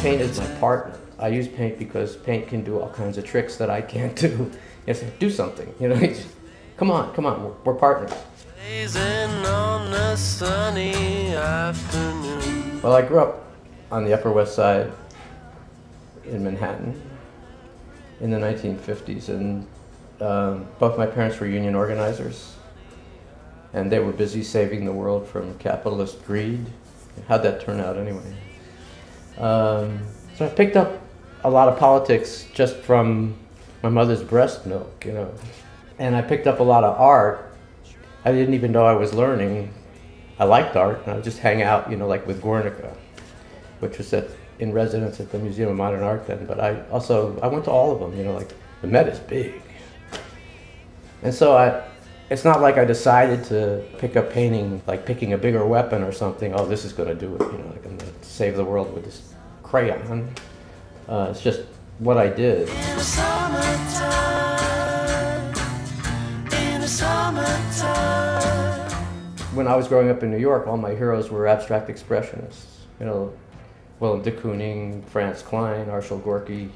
paint is my partner. I use paint because paint can do all kinds of tricks that I can't do. It's like, do something, you know, just, come on, we're partners. On a sunny afternoon. Well, I grew up on the Upper West Side in Manhattan in the 1950s, and both my parents were union organizers, and they were busy saving the world from capitalist greed. How'd that turn out anyway? So I picked up a lot of politics just from my mother's breast milk, you know, and I picked up a lot of art. I didn't even know I was learning. I liked art, and I would just hang out, you know, like with Guernica, which was in residence at the Museum of Modern Art then, but I went to all of them, you know, like, the Met is big. And so it's not like I decided to pick up painting, like picking a bigger weapon or something, oh, this is gonna do it, you know, like I'm gonna save the world with this crayon. It's just what I did. In the summertime, in the summertime. When I was growing up in New York, all my heroes were abstract expressionists. You know, Willem de Kooning, Franz Klein, Arshile Gorky.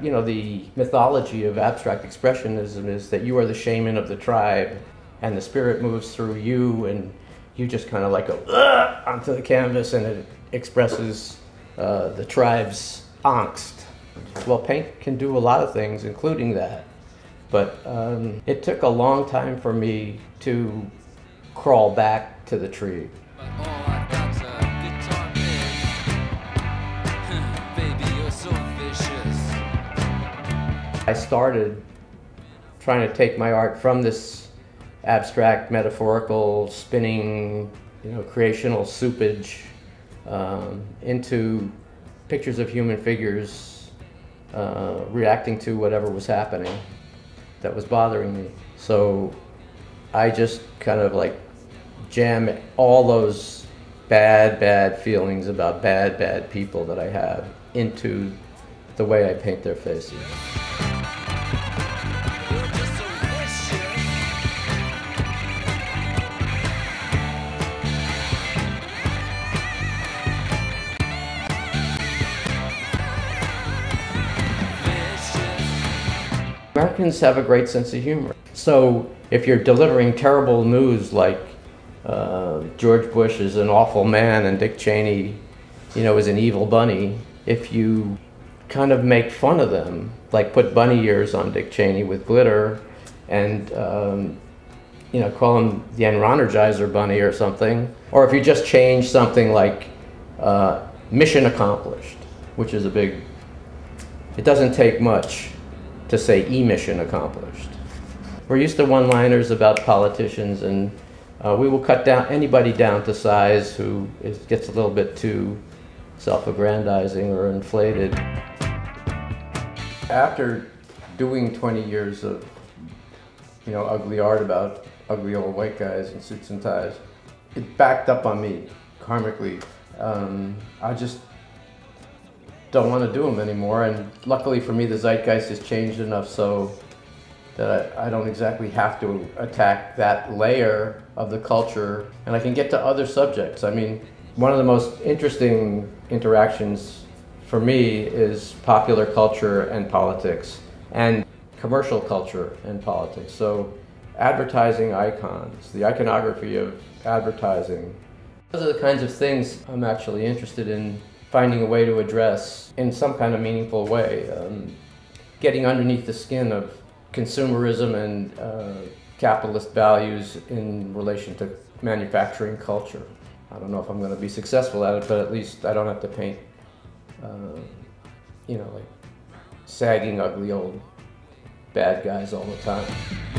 You know, the mythology of abstract expressionism is that you are the shaman of the tribe, and the spirit moves through you, and you just kind of like go onto the canvas, and it expresses the tribe's angst. Well, paint can do a lot of things, including that. But it took a long time for me to crawl back to the tree. I started trying to take my art from this abstract, metaphorical, spinning, you know, creational soupage into pictures of human figures reacting to whatever was happening that was bothering me. So I just kind of like jam all those bad feelings about bad people that I have into the way I paint their faces. Americans have a great sense of humor. So if you're delivering terrible news like George Bush is an awful man and Dick Cheney, you know, is an evil bunny, if you kind of make fun of them, like put bunny ears on Dick Cheney with glitter and, you know, call him the Enronergizer bunny or something, or if you just change something like mission accomplished, which is a big, it doesn't take much to say e-mission accomplished. We're used to one-liners about politicians, and we will cut down anybody down to size who gets a little bit too self-aggrandizing or inflated. After doing 20 years of, you know, ugly art about ugly old white guys in suits and ties, it backed up on me karmically. I just don't want to do them anymore, and luckily for me the zeitgeist has changed enough so that I don't exactly have to attack that layer of the culture, and I can get to other subjects. I mean, one of the most interesting interactions for me is popular culture and politics, and commercial culture and politics. So advertising icons, the iconography of advertising, those are the kinds of things I'm actually interested in finding a way to address in some kind of meaningful way, getting underneath the skin of consumerism and capitalist values in relation to manufacturing culture. I don't know if I'm going to be successful at it, but at least I don't have to paint, you know, like sagging, ugly old bad guys all the time.